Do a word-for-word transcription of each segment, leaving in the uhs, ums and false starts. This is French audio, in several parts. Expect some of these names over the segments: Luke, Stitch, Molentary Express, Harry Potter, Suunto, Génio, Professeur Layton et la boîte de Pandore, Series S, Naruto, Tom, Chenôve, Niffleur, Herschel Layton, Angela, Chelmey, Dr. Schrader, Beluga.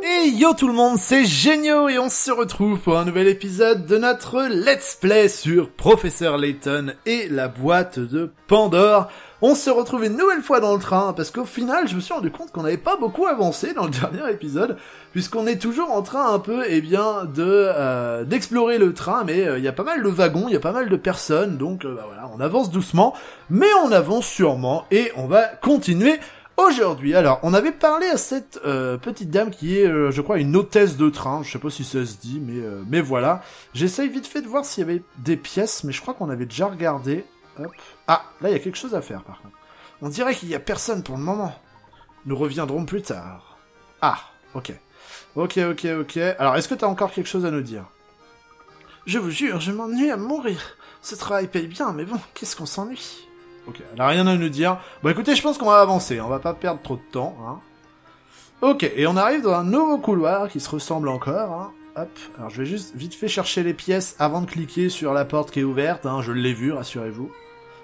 Hey yo tout le monde, c'est Génio et on se retrouve pour un nouvel épisode de notre Let's Play sur Professeur Layton et la boîte de Pandore. On se retrouve une nouvelle fois dans le train, parce qu'au final, je me suis rendu compte qu'on n'avait pas beaucoup avancé dans le dernier épisode, puisqu'on est toujours en train un peu, eh bien, de euh, d'explorer le train, mais il euh, y a pas mal de wagons, il y a pas mal de personnes, donc euh, bah voilà, on avance doucement, mais on avance sûrement, et on va continuer aujourd'hui. Alors, on avait parlé à cette euh, petite dame qui est, euh, je crois, une hôtesse de train, je sais pas si ça se dit, mais, euh, mais voilà. J'essaye vite fait de voir s'il y avait des pièces, mais je crois qu'on avait déjà regardé... Hop. Ah, là il y a quelque chose à faire par contre. On dirait qu'il n'y a personne pour le moment. Nous reviendrons plus tard. Ah, ok. Ok, ok, ok. Alors, est-ce que t'as encore quelque chose à nous dire? Je vous jure, je m'ennuie à mourir. Ce travail paye bien, mais bon, qu'est-ce qu'on s'ennuie? Ok, elle n'a rien à nous dire. Bon, écoutez, je pense qu'on va avancer. On va pas perdre trop de temps, hein. Ok, et on arrive dans un nouveau couloir qui se ressemble encore, hein. Hop. Alors, je vais juste vite fait chercher les pièces avant de cliquer sur la porte qui est ouverte, hein. Je l'ai vu, rassurez-vous.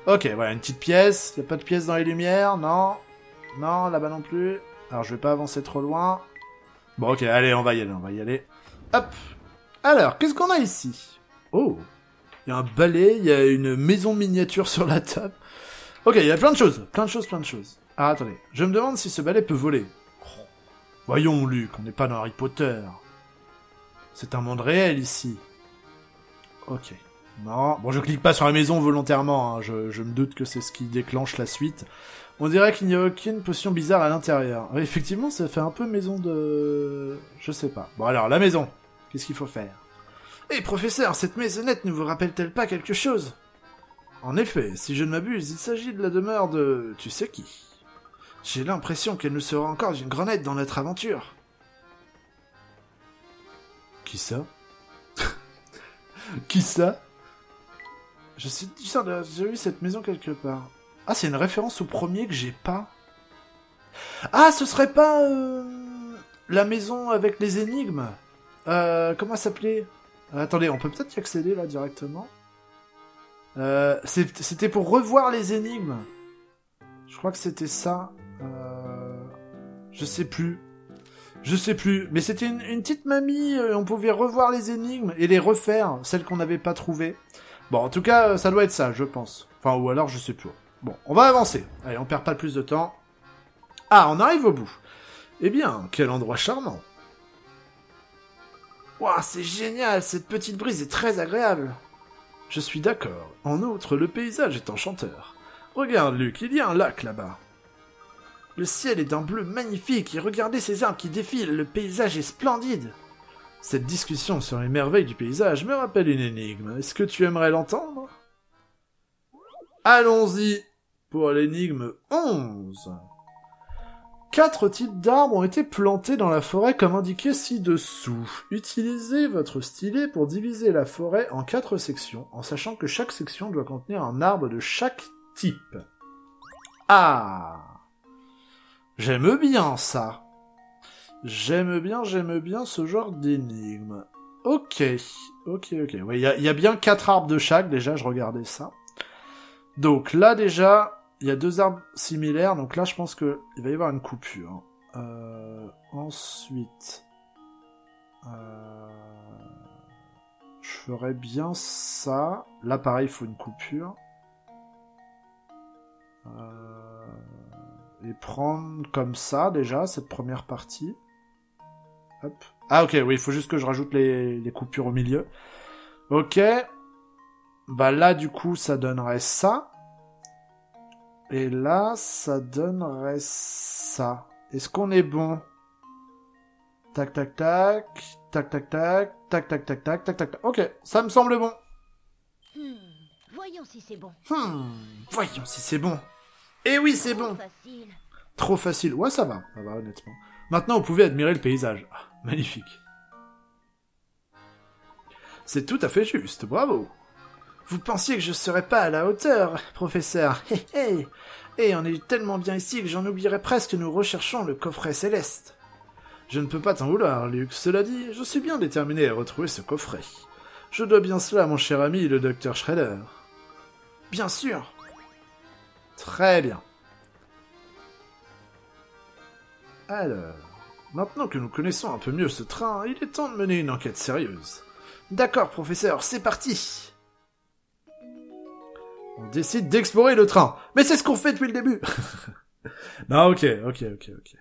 Ok, voilà, une petite pièce. Il n'y a pas de pièce dans les lumières, non? Non, là-bas non plus. Alors, je vais pas avancer trop loin. Bon, ok, allez, on va y aller, on va y aller. Hop. Alors, qu'est-ce qu'on a ici? Oh. Il y a un balai, il y a une maison miniature sur la table. Ok, il y a plein de choses, plein de choses, plein de choses. Ah, attendez, je me demande si ce balai peut voler. Oh. Voyons, Luc, on n'est pas dans Harry Potter. C'est un monde réel, ici. Ok. Non, bon, je clique pas sur la maison volontairement, hein. je, je me doute que c'est ce qui déclenche la suite. On dirait qu'il n'y a aucune potion bizarre à l'intérieur. Ouais, effectivement, ça fait un peu maison de... Je sais pas. Bon alors, la maison, qu'est-ce qu'il faut faire? Hé, hey, professeur, cette maisonnette ne vous rappelle-t-elle pas quelque chose? En effet, si je ne m'abuse, il s'agit de la demeure de... Tu sais qui? J'ai l'impression qu'elle nous sera encore d'une grande aide dans notre aventure. Qui ça? Qui ça? Je suis sûr d'avoir déjà vu cette maison quelque part. Ah, c'est une référence au premier que j'ai pas. Ah, ce serait pas... Euh, la maison avec les énigmes. Euh, comment ça s'appelait? euh, Attendez, on peut peut-être y accéder, là, directement. Euh, c'était pour revoir les énigmes. Je crois que c'était ça. Euh, je sais plus. Je sais plus. Mais c'était une, une petite mamie. On pouvait revoir les énigmes et les refaire, celles qu'on n'avait pas trouvées. Bon, en tout cas, ça doit être ça, je pense. Enfin, ou alors, je sais plus. Bon, on va avancer. Allez, on perd pas plus de temps. Ah, on arrive au bout. Eh bien, quel endroit charmant. Ouah, c'est génial, cette petite brise est très agréable. Je suis d'accord. En outre, le paysage est enchanteur. Regarde, Luc, il y a un lac là-bas. Le ciel est d'un bleu magnifique et regardez ces arbres qui défilent, le paysage est splendide. Cette discussion sur les merveilles du paysage me rappelle une énigme. Est-ce que tu aimerais l'entendre? Allons-y pour l'énigme onze. Quatre types d'arbres ont été plantés dans la forêt comme indiqué ci-dessous. Utilisez votre stylet pour diviser la forêt en quatre sections, en sachant que chaque section doit contenir un arbre de chaque type. Ah! J'aime bien ça. J'aime bien, j'aime bien ce genre d'énigme. Ok, ok, ok. Ouais, y a, y a bien quatre arbres de chaque, déjà, je regardais ça. Donc là, déjà, il y a deux arbres similaires, donc là, je pense que il va y avoir une coupure. Euh, ensuite... Euh, je ferais bien ça. Là, pareil, il faut une coupure. Euh, et prendre comme ça, déjà, cette première partie. Hop. Ah, ok, oui, il faut juste que je rajoute les, les coupures au milieu. Ok. Bah là, du coup, ça donnerait ça. Et là, ça donnerait ça. Est-ce qu'on est bon? Tac, tac, tac. Tac, tac, tac. Tac, tac, tac, tac, tac, tac. Ok, ça me semble bon. Hmm, voyons si c'est bon. Hmm, voyons si c'est bon. Eh oui, c'est bon. Facile. Trop facile. Ouais, ça va. Ça va, honnêtement. Maintenant, vous pouvez admirer le paysage. Ah, magnifique. C'est tout à fait juste. Bravo. Vous pensiez que je serais pas à la hauteur, professeur. Hé hé. Et on est tellement bien ici que j'en oublierais presque que nous recherchons le coffret céleste. Je ne peux pas t'en vouloir, Luc. Cela dit, je suis bien déterminé à retrouver ce coffret. Je dois bien cela à mon cher ami, le docteur Schrader. Bien sûr. Très bien. Alors, maintenant que nous connaissons un peu mieux ce train, il est temps de mener une enquête sérieuse. D'accord, professeur, c'est parti. On décide d'explorer le train. Mais c'est ce qu'on fait depuis le début. Non, ok, ok, ok, ok.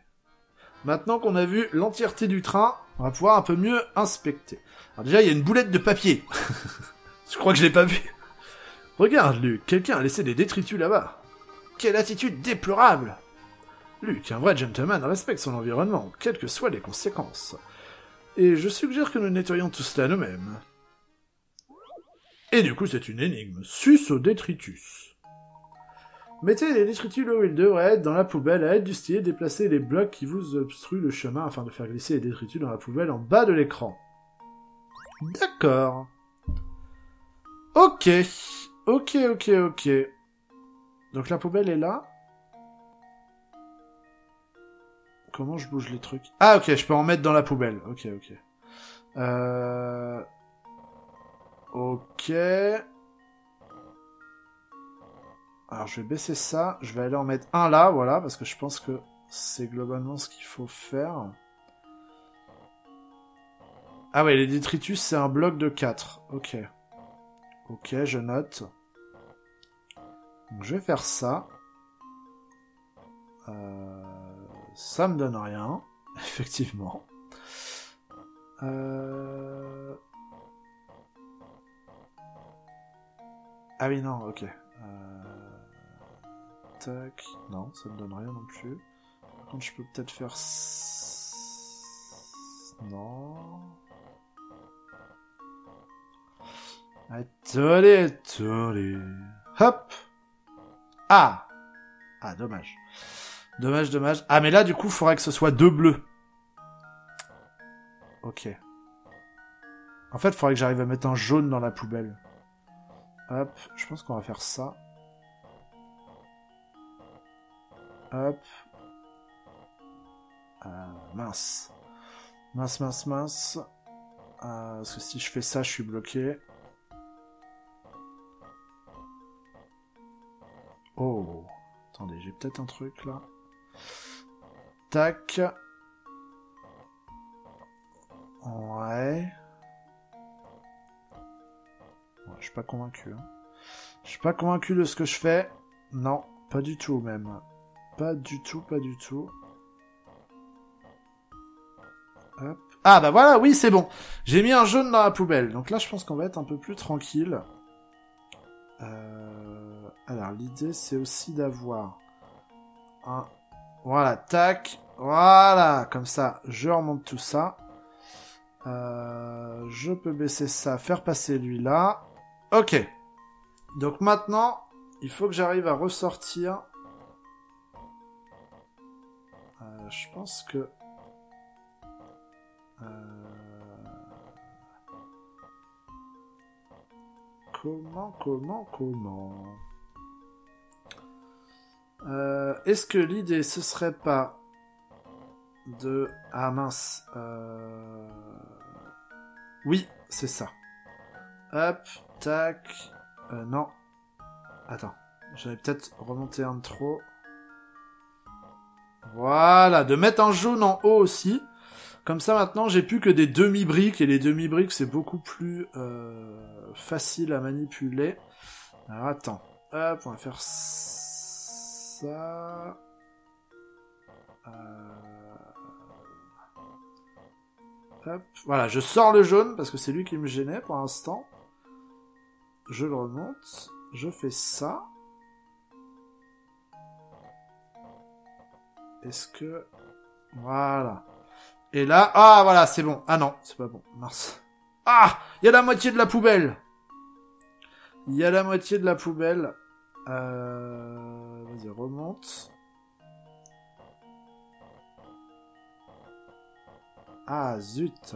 Maintenant qu'on a vu l'entièreté du train, on va pouvoir un peu mieux inspecter. Alors déjà, il y a une boulette de papier. Je crois que je l'ai pas vue. Regarde, Luc, quelqu'un a laissé des détritus là-bas. Quelle attitude déplorable! Luc, un vrai gentleman respecte son environnement, quelles que soient les conséquences. Et je suggère que nous nettoyions tout cela nous-mêmes. Et du coup, c'est une énigme. Suce aux détritus. Mettez les détritus là où ils devraient être, dans la poubelle, à aide du stylet, déplacez les blocs qui vous obstruent le chemin afin de faire glisser les détritus dans la poubelle en bas de l'écran. D'accord. Ok. Ok, ok, ok. Donc la poubelle est là. Comment je bouge les trucs? Ah, ok, je peux en mettre dans la poubelle. Ok, ok. Euh... Ok. Alors, je vais baisser ça. Je vais aller en mettre un là, voilà, parce que je pense que c'est globalement ce qu'il faut faire. Ah ouais, les détritus, c'est un bloc de quatre. Ok. Ok, je note. Donc, je vais faire ça. Euh... Ça me donne rien, effectivement. Euh... Ah oui, non, ok. Euh... Tac, non, ça me donne rien non plus. Par contre, je peux peut-être faire... Non... Attendez, attendez... Hop! Ah! Ah, dommage. Dommage, dommage. Ah, mais là, du coup, il faudrait que ce soit deux bleus. Ok. En fait, il faudrait que j'arrive à mettre un jaune dans la poubelle. Hop, je pense qu'on va faire ça. Hop. Euh, mince. Mince, mince, mince. Euh, parce que si je fais ça, je suis bloqué. Oh. Attendez, j'ai peut-être un truc, là. Tac. Ouais. Ouais, je suis pas convaincu. Hein. Je suis pas convaincu de ce que je fais. Non, pas du tout même. Pas du tout, pas du tout. Hop. Ah bah voilà, oui c'est bon. J'ai mis un jaune dans la poubelle. Donc là je pense qu'on va être un peu plus tranquille. Euh... Alors l'idée c'est aussi d'avoir un... Voilà, tac, voilà, comme ça, je remonte tout ça. Euh, je peux baisser ça, faire passer lui là. Ok. Donc maintenant, il faut que j'arrive à ressortir. Euh, je pense que... Euh... Comment, comment, comment... Euh, Est-ce que l'idée, ce serait pas de... Ah mince. Euh... Oui, c'est ça. Hop, tac. Euh, non. Attends. J'avais peut-être remonté un de trop. Voilà, de mettre un jaune en haut aussi. Comme ça, maintenant, j'ai plus que des demi-briques. Et les demi-briques, c'est beaucoup plus euh, facile à manipuler. Alors, attends. Hop, on va faire ça. Ça... Euh... Hop. Voilà, je sors le jaune parce que c'est lui qui me gênait pour l'instant. Je le remonte, je fais ça. Est-ce que... Voilà. Et là... Ah voilà, c'est bon. Ah non, c'est pas bon. Mince. Ah! Il y a la moitié de la poubelle. Il y a la moitié de la poubelle. Euh... Vas-y, remonte. Ah, zut.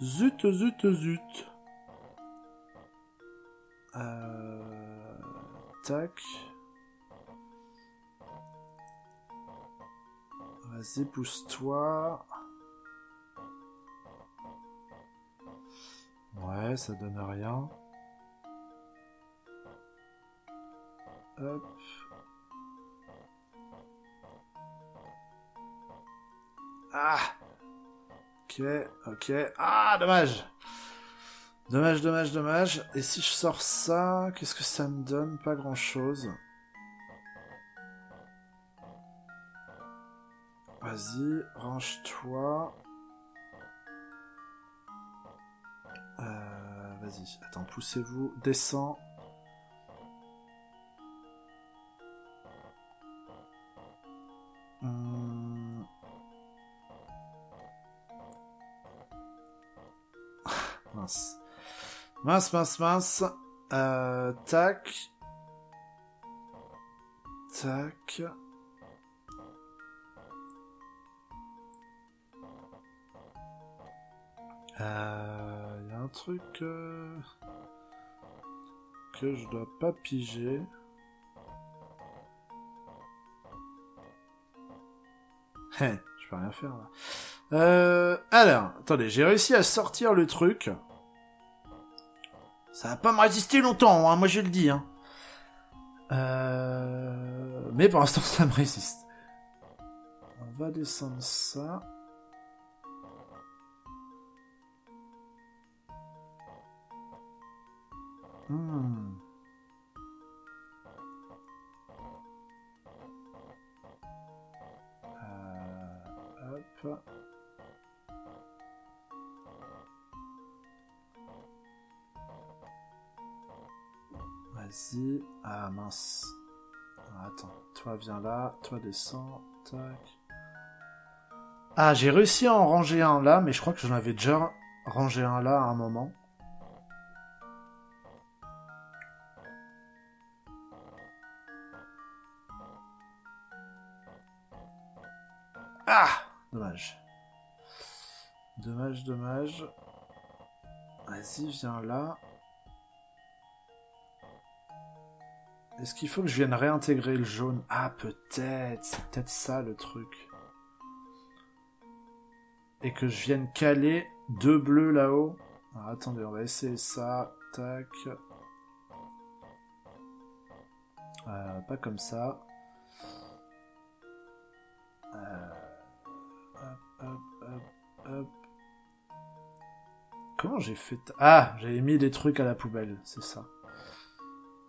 Zut, zut, zut. Euh... Tac. Vas-y, pousse-toi. Ouais, ça donne rien. Hop. Ah! Ok, ok. Ah, dommage! Dommage, dommage, dommage. Et si je sors ça, qu'est-ce que ça me donne? Pas grand-chose. Vas-y, range-toi. Euh, vas-y, attends, poussez-vous. Descends. Hum... Mince. Mince, mince, mince. Euh, tac. Tac. Euh... Il y a un truc... Euh, que je dois pas piger. Hé, je peux rien faire là. Euh... Alors, attendez, j'ai réussi à sortir le truc... Ça va pas me résister longtemps, hein, moi je le dis. Hein. Euh... Mais pour l'instant, ça me résiste. On va descendre ça. Hmm. Euh... Hop. Vas-y. Ah mince. Ah, attends. Toi viens là. Toi descends. Tac. Ah, j'ai réussi à en ranger un là, mais je crois que j'en avais déjà rangé un là à un moment. Ah! Dommage. Dommage, dommage. Vas-y, viens là. Est-ce qu'il faut que je vienne réintégrer le jaune? Ah, peut-être. C'est peut-être ça, le truc. Et que je vienne caler deux bleus là-haut. Ah, attendez, on va essayer ça. Tac. Euh, pas comme ça. Euh, hop, hop, hop, hop. Comment j'ai fait... Ah, j'avais mis des trucs à la poubelle, c'est ça.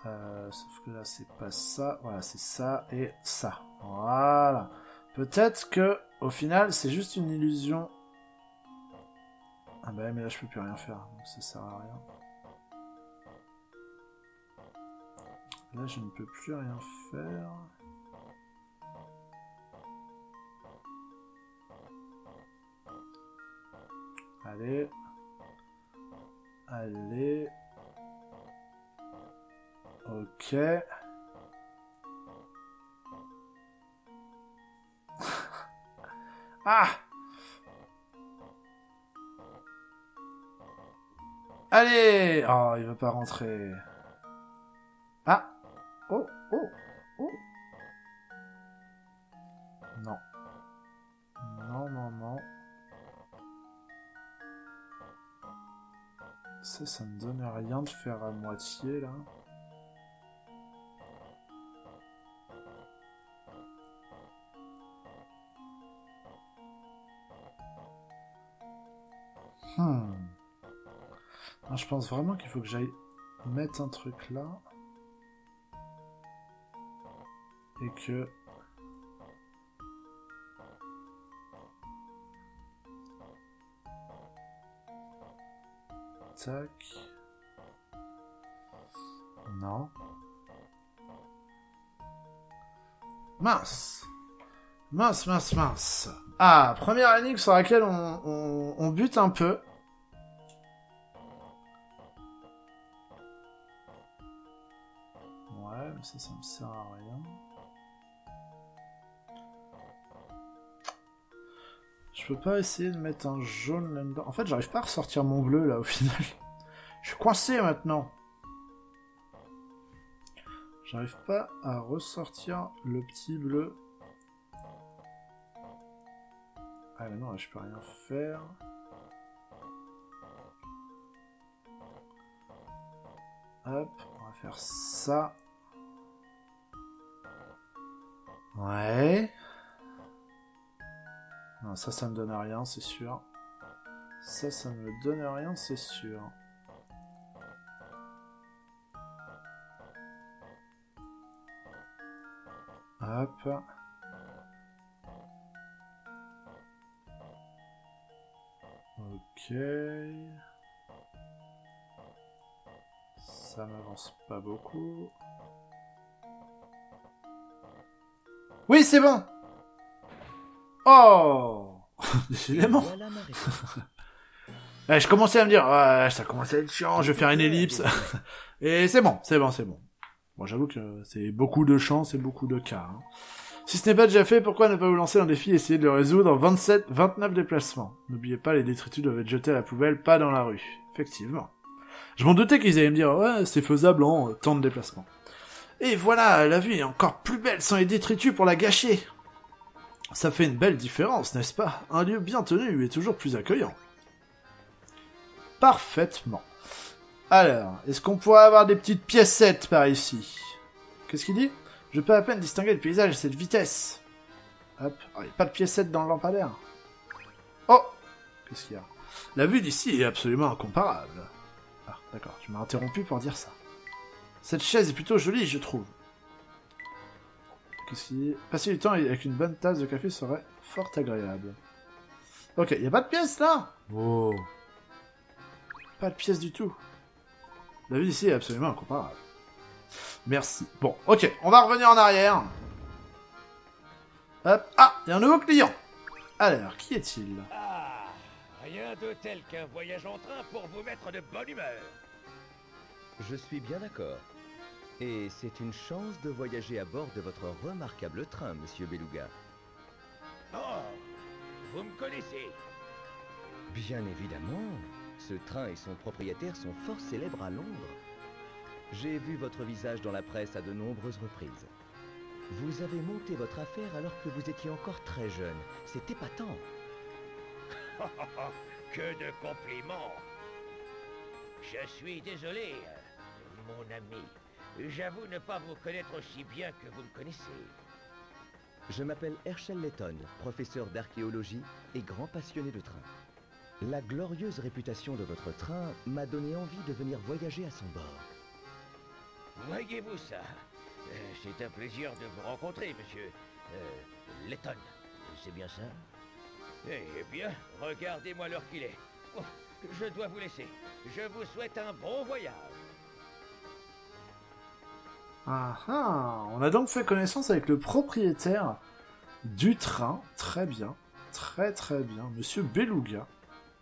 Euh, sauf que là c'est pas ça, voilà c'est ça et ça, voilà. Peut-être que au final c'est juste une illusion. Ah bah ben, mais là je peux plus rien faire, donc ça sert à rien. Là je ne peux plus rien faire. Allez, allez. Ok. Ah! Allez! Oh, il veut pas rentrer. Ah! Oh, oh, oh! Non. Non, non, non. Ça, ça me donne rien de faire à moitié, là. Hmm. Non, je pense vraiment qu'il faut que j'aille mettre un truc là. Et que... Tac. Non. Mince. Mince, mince, mince. Ah, première énigme sur laquelle on, on, on bute un peu. Ouais, mais ça, ça me sert à rien. Je peux pas essayer de mettre un jaune là-dedans. En fait, j'arrive pas à ressortir mon bleu, là, au final. Je suis coincé, maintenant. J'arrive pas à ressortir le petit bleu. Ah mais non, là, je peux rien faire. Hop, on va faire ça. Ouais. Non, ça, ça me donne rien, c'est sûr. Ça, ça ne me donne rien, c'est sûr. Hop. Ok. Ça m'avance pas beaucoup. Oui, c'est bon. Oh, décidément. Eh, je commençais à me dire, ah, ça commence à être chiant, je vais faire une ellipse. Et c'est bon, c'est bon, c'est bon. Bon, j'avoue que c'est beaucoup de chance et beaucoup de cas. Hein. Si ce n'est pas déjà fait, pourquoi ne pas vous lancer un défi et essayer de le résoudre en vingt-sept, vingt-neuf déplacements? N'oubliez pas, les détritus doivent être jetés à la poubelle, pas dans la rue. Effectivement. Je m'en doutais qu'ils allaient me dire, ouais, c'est faisable en euh, tant de déplacements. Et voilà, la vue est encore plus belle sans les détritus pour la gâcher. Ça fait une belle différence, n'est-ce pas? Un lieu bien tenu est toujours plus accueillant. Parfaitement. Alors, est-ce qu'on pourrait avoir des petites piécettes par ici? Qu'est-ce qu'il dit? Je peux à peine distinguer le paysage à cette vitesse. Hop, oh, il n'y a pas de piécettes dans le lampadaire. Oh! Qu'est-ce qu'il y a? La vue d'ici est absolument incomparable. Ah, d'accord, tu m'as interrompu pour dire ça. Cette chaise est plutôt jolie, je trouve. Qu'est-ce qu'il dit? Passer du temps avec une bonne tasse de café serait fort agréable. Ok, il n'y a pas de pièces là? Oh! Pas de pièces du tout. La vue d'ici est absolument incomparable. Merci. Bon, ok, on va revenir en arrière. Hop, ah, il y a un nouveau client. Alors, qui est-il? Ah, rien de tel qu'un voyage en train pour vous mettre de bonne humeur. Je suis bien d'accord. Et c'est une chance de voyager à bord de votre remarquable train, monsieur Beluga. Oh, vous me connaissez? Bien évidemment. Ce train et son propriétaire sont fort célèbres à Londres. J'ai vu votre visage dans la presse à de nombreuses reprises. Vous avez monté votre affaire alors que vous étiez encore très jeune. C'est épatant. Que de compliments. Je suis désolé, mon ami. J'avoue ne pas vous connaître aussi bien que vous me connaissez. Je m'appelle Herschel Layton, professeur d'archéologie et grand passionné de train. La glorieuse réputation de votre train m'a donné envie de venir voyager à son bord. Voyez-vous ça? euh, C'est un plaisir de vous rencontrer, monsieur euh, Layton. C'est bien ça? Eh bien, regardez-moi l'heure qu'il est. Oh, je dois vous laisser. Je vous souhaite un bon voyage. Ah ah! On a donc fait connaissance avec le propriétaire du train. Très bien. Très très bien. Monsieur Beluga.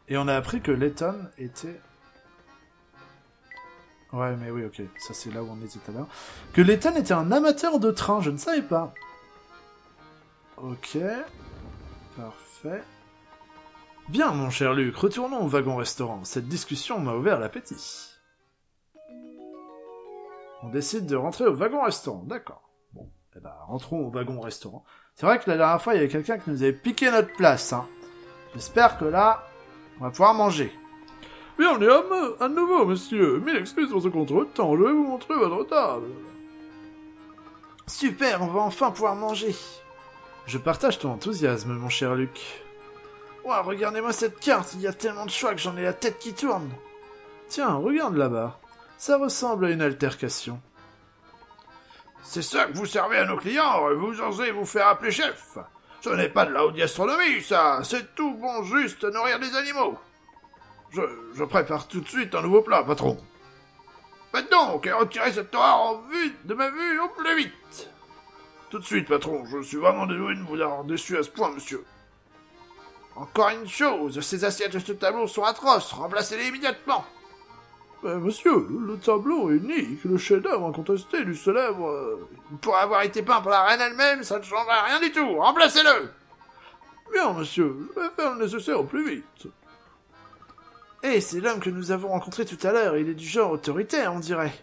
Et on a appris que Layton était... Ouais, mais oui, ok. Ça, c'est là où on était tout à l'heure. Que Layton était un amateur de train, je ne savais pas. Ok. Parfait. Bien, mon cher Luc, retournons au wagon-restaurant. Cette discussion m'a ouvert l'appétit. On décide de rentrer au wagon-restaurant, d'accord. Bon, eh ben, rentrons au wagon-restaurant. C'est vrai que la dernière fois, il y avait quelqu'un qui nous avait piqué notre place, hein. J'espère que là... on va pouvoir manger. Bien, homme, à nouveau, monsieur. Mille excuses pour ce contre-temps. Je vais vous montrer votre table. Super, on va enfin pouvoir manger. Je partage ton enthousiasme, mon cher Luc. Ouah, regardez-moi cette carte. Il y a tellement de choix que j'en ai la tête qui tourne. Tiens, regarde là-bas. Ça ressemble à une altercation. C'est ça que vous servez à nos clients. Vous osez vous faire appeler chef. Ce n'est pas de la haute gastronomie, ça! C'est tout bon juste nourrir des animaux! Je, je prépare tout de suite un nouveau plat, patron! Faites donc et retirez cette toire en vue de ma vue au plus vite! Tout de suite, patron, je suis vraiment désolé de vous avoir déçu à ce point, monsieur! Encore une chose, ces assiettes de ce tableau sont atroces, remplacez-les immédiatement! Mais monsieur, le tableau est unique, le chef-d'œuvre incontesté du célèbre... Euh, pour avoir été peint par la reine elle-même, ça ne changera rien du tout, remplacez-le! Bien, monsieur, je vais faire le nécessaire au plus vite. Eh, c'est l'homme que nous avons rencontré tout à l'heure, il est du genre autoritaire, on dirait.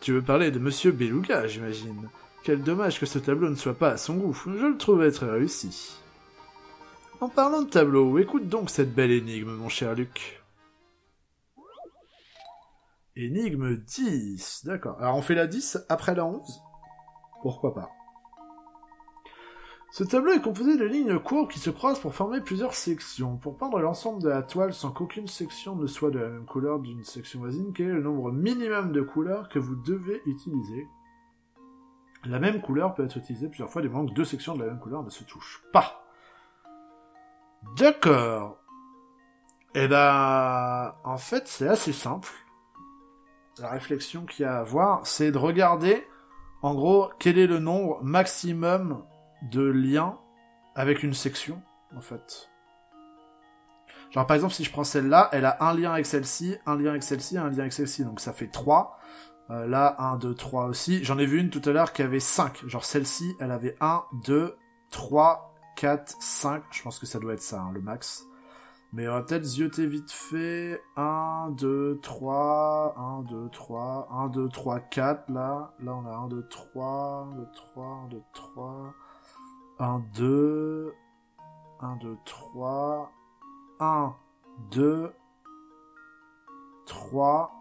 Tu veux parler de monsieur Beluga, j'imagine. Quel dommage que ce tableau ne soit pas à son goût, je le trouvais très réussi. En parlant de tableau, écoute donc cette belle énigme, mon cher Luc. Énigme dix, d'accord. Alors on fait la dix après la onze? Pourquoi pas. Ce tableau est composé de lignes courbes qui se croisent pour former plusieurs sections. Pour peindre l'ensemble de la toile sans qu'aucune section ne soit de la même couleur d'une section voisine, quel est le nombre minimum de couleurs que vous devez utiliser? La même couleur peut être utilisée plusieurs fois, du moment que deux sections de la même couleur ne se touchent pas. D'accord. Eh ben, en fait, c'est assez simple. La réflexion qu'il y a à avoir, c'est de regarder, en gros, quel est le nombre maximum de liens avec une section, en fait. Genre, par exemple, si je prends celle-là, elle a un lien avec celle-ci, un lien avec celle-ci, un lien avec celle-ci, donc ça fait trois. Euh, là, un, deux, trois aussi. J'en ai vu une tout à l'heure qui avait cinq. Genre, celle-ci, elle avait un, deux, trois, quatre, cinq. Je pense que ça doit être ça, hein, le max. Mais on va peut-être zioter vite fait. un, deux, trois, un, deux, trois, un, deux, trois, quatre, là. Là, on a un, deux, trois, un, deux, trois, un, deux, un, deux, trois, un, deux, trois,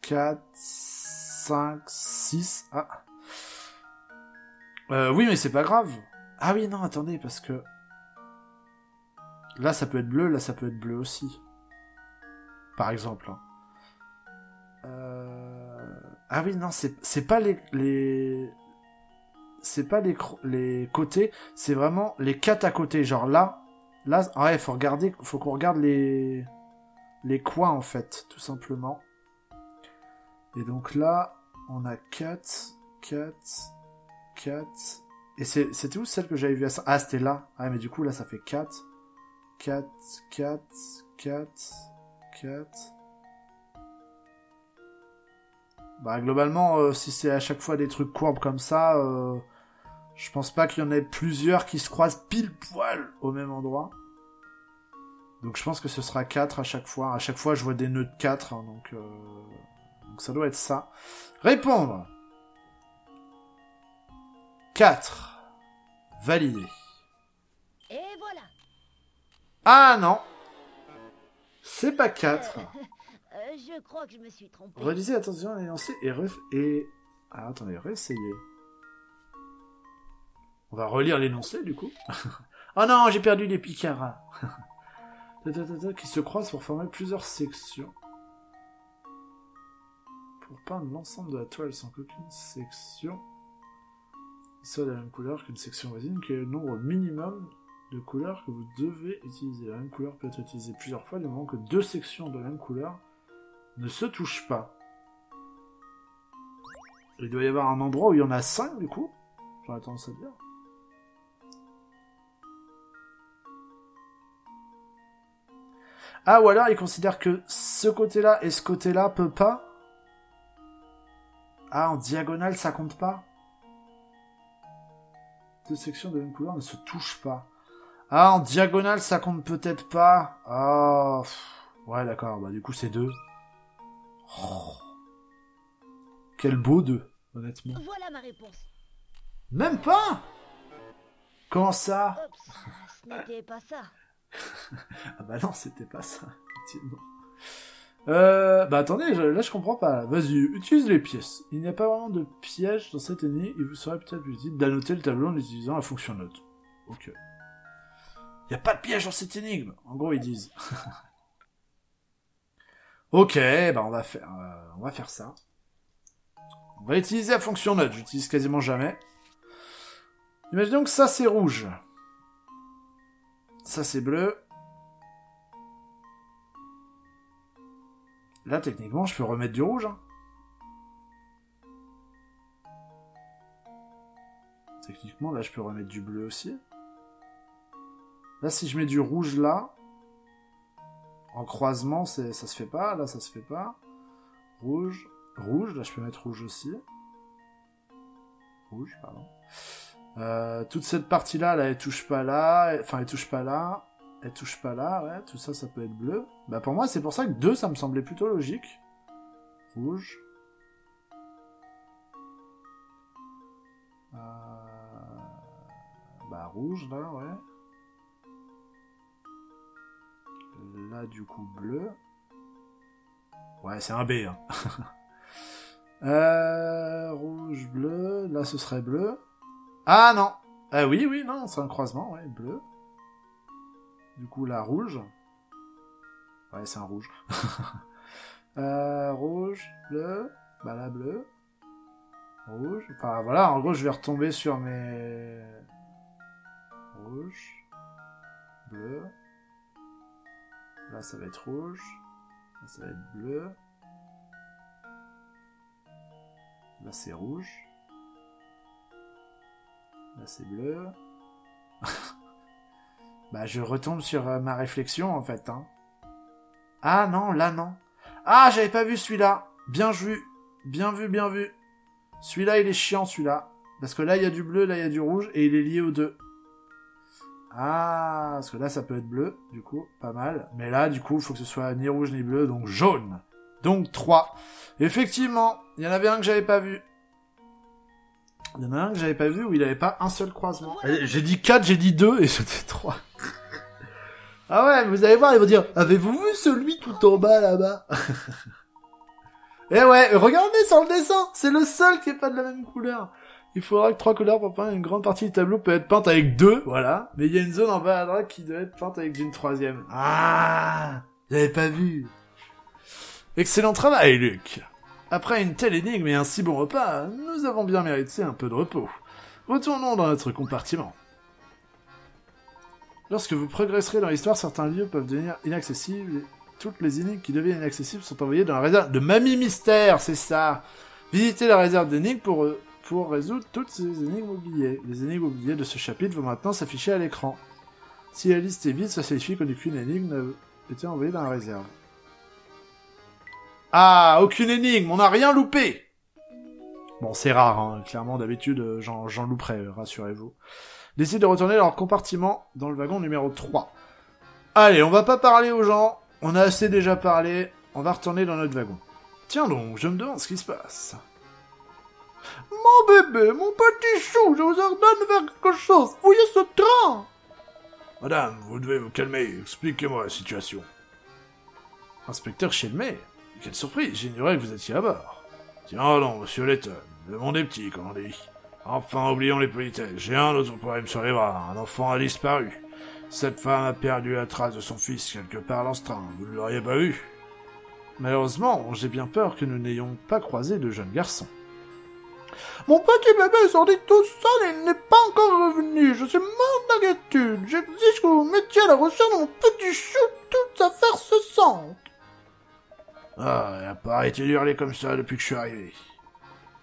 quatre, cinq, six... Ah. Euh, oui, mais c'est pas grave. Ah oui, non, attendez, parce que... Là, ça peut être bleu, là, ça peut être bleu aussi. Par exemple. Hein. Euh... Ah oui, non, c'est pas les... les... c'est pas les, les côtés, c'est vraiment les quatre à côté. Genre là, là, ouais, faut regarder, faut qu'on regarde les, les coins, en fait, tout simplement. Et donc là, on a quatre, quatre, quatre. Et c'était où celle que j'avais vue à ça? Ah, c'était là. Ah, mais du coup, là, ça fait quatre, quatre, quatre, quatre, quatre. Bah, globalement, euh, si c'est à chaque fois des trucs courbes comme ça, euh, je pense pas qu'il y en ait plusieurs qui se croisent pile poil au même endroit. Donc je pense que ce sera quatre à chaque fois. À chaque fois, je vois des nœuds de quatre, hein, donc, euh... donc ça doit être ça. Répondre quatre. Validé. Et voilà. Ah non, c'est pas quatre. Je crois que je me suis trompé. Relisez attention à l'énoncé et ref... et... Ah, attendez, réessayez. On va relire l'énoncé, du coup. Oh non, j'ai perdu les picaras. Qui se croisent pour former plusieurs sections. Pour peindre l'ensemble de la toile sans qu'aucune section soit de la même couleur qu'une section voisine, qui est le nombre minimum de couleurs que vous devez utiliser. La même couleur peut être utilisée plusieurs fois, du moment que deux sections de la même couleur ne se touche pas. Il doit y avoir un endroit où il y en a cinq, du coup. J'aurais tendance à dire. Ah, ou alors il considère que ce côté-là et ce côté-là peut pas. Ah, en diagonale, ça compte pas. Deux sections de même couleur ne se touchent pas. Ah, en diagonale, ça compte peut-être pas. Ah, oh. Ouais, d'accord. Bah, du coup, c'est deux. Oh. Quel beau deux, honnêtement. Voilà ma réponse. Même pas. Comment ça? Oups, ce n'était pas ça. Ah bah non, c'était pas ça, effectivement. Euh, bah attendez, je, là je comprends pas. Vas-y, utilise les pièces. Il n'y a pas vraiment de piège dans cette année. Il vous serait peut-être utile d'annoter le tableau en utilisant la fonction note. Ok. Il n'y a pas de piège dans cette énigme. En gros, ils disent. Ok, bah on va faire, euh, on va faire ça. On va utiliser la fonction note, j'utilise quasiment jamais. Imaginons que ça c'est rouge. Ça c'est bleu. Là techniquement je peux remettre du rouge. Hein. Techniquement là je peux remettre du bleu aussi. Là si je mets du rouge là... En croisement, ça se fait pas. Là, ça se fait pas. Rouge. Rouge. Là, je peux mettre rouge aussi. Rouge, pardon. Euh, toute cette partie-là, là, elle touche pas là. Enfin, elle touche pas là. Elle touche pas là, ouais. Tout ça, ça peut être bleu. Bah, pour moi, c'est pour ça que deux, ça me semblait plutôt logique. Rouge. Euh... Bah, rouge, là, ouais. Là, du coup, bleu. Ouais, c'est un B. Hein. euh, rouge, bleu. Là, ce serait bleu. Ah, non. Ah oui, oui, non, c'est un croisement, ouais, bleu. Du coup, là, rouge. Ouais, c'est un rouge. euh, rouge, bleu. Bah là, bleu. Rouge. Enfin, voilà, en gros, je vais retomber sur mes... Rouge. Bleu. Là, ça va être rouge. Là, ça va être bleu. Là, c'est rouge. Là, c'est bleu. Bah, je retombe sur euh, ma réflexion, en fait. Hein. Ah, non, là, non. Ah, j'avais pas vu celui-là. Bien vu. Bien vu, bien vu. Celui-là, il est chiant, celui-là. Parce que là, il y a du bleu, là, il y a du rouge, et il est lié aux deux. Ah, parce que là, ça peut être bleu, du coup, pas mal. Mais là, du coup, il faut que ce soit ni rouge ni bleu, donc jaune. Donc trois. Effectivement, il y en avait un que j'avais pas vu. Il y en a un que j'avais pas vu où il avait pas un seul croisement. J'ai dit quatre, j'ai dit deux, et c'était trois. Ah ouais, vous allez voir, ils vont dire, avez-vous vu celui tout en bas, là-bas? Eh ouais, regardez sur le dessin, c'est le seul qui est pas de la même couleur. Il faudra que trois couleurs pour peindre. Une grande partie du tableau peut être peinte avec deux, voilà. Mais il y a une zone en bas à droite qui doit être peinte avec une troisième. Ah, j'avais pas vu. Excellent travail, Luc. Après une telle énigme et un si bon repas, nous avons bien mérité un peu de repos. Retournons dans notre compartiment. Lorsque vous progresserez dans l'histoire, certains lieux peuvent devenir inaccessibles. Toutes les énigmes qui deviennent inaccessibles sont envoyées dans la réserve de Mamie Mystère, c'est ça. Visitez la réserve d'énigmes pour, pour résoudre toutes ces énigmes oubliées. Les énigmes oubliées de ce chapitre vont maintenant s'afficher à l'écran. Si la liste est vide, ça signifie qu'aucune énigme n'a été envoyée dans la réserve. Ah, aucune énigme, on n'a rien loupé. Bon, c'est rare, hein. Clairement, d'habitude, j'en louperai, rassurez-vous. Décidez de retourner dans leur compartiment dans le wagon numéro trois. Allez, on va pas parler aux gens. On a assez déjà parlé, on va retourner dans notre wagon. Tiens donc, je me demande ce qui se passe. Mon bébé, mon petit chou, je vous ordonne de faire quelque chose. Fouillez ce train. Madame, vous devez vous calmer, expliquez-moi la situation. Inspecteur Chelmey, quelle surprise, j'ignorais que vous étiez à bord. Tiens donc, monsieur Layton, le monde est petit, comme on dit. Enfin, oublions les politesses, j'ai un autre problème sur les bras, un enfant a disparu. Cette femme a perdu la trace de son fils quelque part dans ce train, vous ne l'auriez pas vu. Malheureusement, j'ai bien peur que nous n'ayons pas croisé de jeune garçon. Mon petit bébé sortit tout seul et il n'est pas encore revenu, je suis mort d'inquiétude, j'exige que vous mettiez à la recherche de mon petit chou, toute affaire se sente. Ah, il a pas arrêté d'hurler comme ça depuis que je suis arrivé.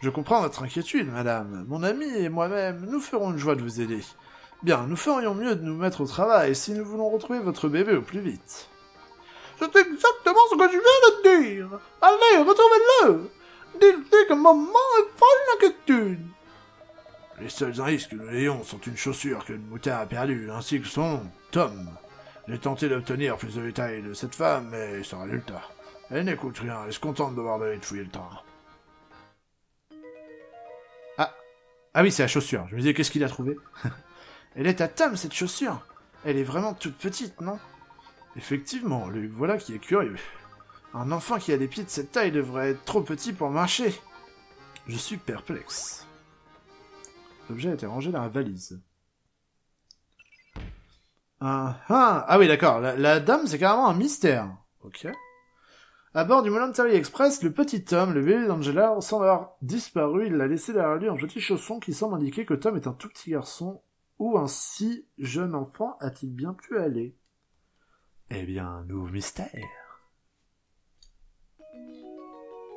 Je comprends votre inquiétude, madame. Mon ami et moi-même, nous ferons une joie de vous aider. Bien, nous ferions mieux de nous mettre au travail si nous voulons retrouver votre bébé au plus vite. C'est exactement ce que je viens de dire. Allez, retrouvez-le. Dites-lui que maman est folle d'inquiétude. Les seuls indices que nous ayons sont une chaussure que le moutard a perdue, ainsi que son nom, Tom. J'ai tenté d'obtenir plus de détails de cette femme, mais sans résultat. Elle n'écoute rien, elle se contente de voir d'aller fouiller le train. Ah, ah oui, c'est la chaussure. Je me disais, qu'est-ce qu'il a trouvé? Elle est à Tom, cette chaussure. Elle est vraiment toute petite, non? Effectivement, Luc, voilà qui est curieux. Un enfant qui a des pieds de cette taille devrait être trop petit pour marcher. Je suis perplexe. L'objet a été rangé dans la valise. Ah, ah, ah oui, d'accord. La, la dame, c'est carrément un mystère. Ok. À bord du Molentary Express, le petit Tom, le bébé d'Angela, semble avoir disparu. Il l'a laissé derrière lui un petit chausson qui semble indiquer que Tom est un tout petit garçon. Où un si jeune enfant a-t-il bien pu aller? Eh bien, nouveau mystère.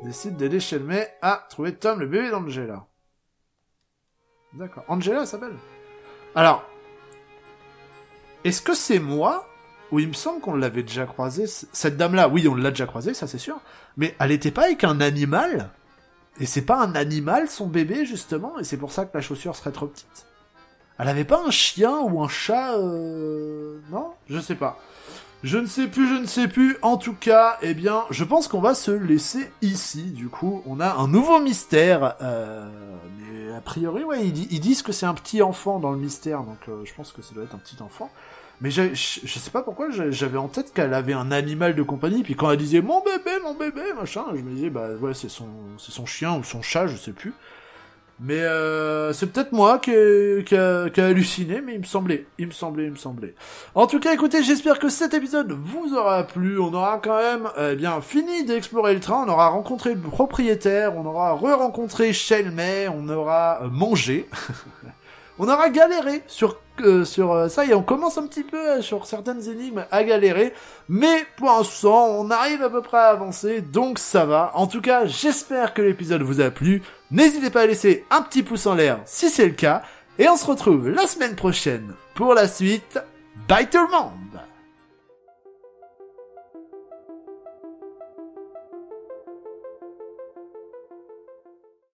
Décide d'aider Chelmey à trouver Tom, le bébé d'Angela. D'accord. Angela s'appelle. Alors, est-ce que c'est moi? Ou il me semble qu'on l'avait déjà croisée. Cette dame-là, oui, on l'a déjà croisée, ça c'est sûr. Mais elle n'était pas avec un animal? Et c'est pas un animal, son bébé, justement? Et c'est pour ça que la chaussure serait trop petite? Elle avait pas un chien ou un chat, euh... non? Je sais pas. Je ne sais plus, je ne sais plus. En tout cas, eh bien, je pense qu'on va se laisser ici. Du coup, on a un nouveau mystère. Euh... Mais a priori, ouais, ils, ils disent que c'est un petit enfant dans le mystère. Donc, euh, je pense que ça doit être un petit enfant. Mais je, je, je sais pas pourquoi, j'avais en tête qu'elle avait un animal de compagnie, puis quand elle disait « mon bébé, mon bébé », machin, je me disais « bah ouais, c'est son, c'est son chien ou son chat, je sais plus ». Mais euh, c'est peut-être moi qui ai, qui, a, qui a halluciné, mais il me semblait, il me semblait, il me semblait. En tout cas, écoutez, j'espère que cet épisode vous aura plu. On aura quand même eh bien fini d'explorer le train, on aura rencontré le propriétaire, on aura re-rencontré Chelmey, on aura mangé, on aura galéré sur... Euh, sur euh, ça, et on commence un petit peu euh, sur certaines énigmes à galérer, mais pour l'instant on arrive à peu près à avancer, donc ça va. En tout cas, j'espère que l'épisode vous a plu. N'hésitez pas à laisser un petit pouce en l'air si c'est le cas, et on se retrouve la semaine prochaine pour la suite. Bye tout le monde.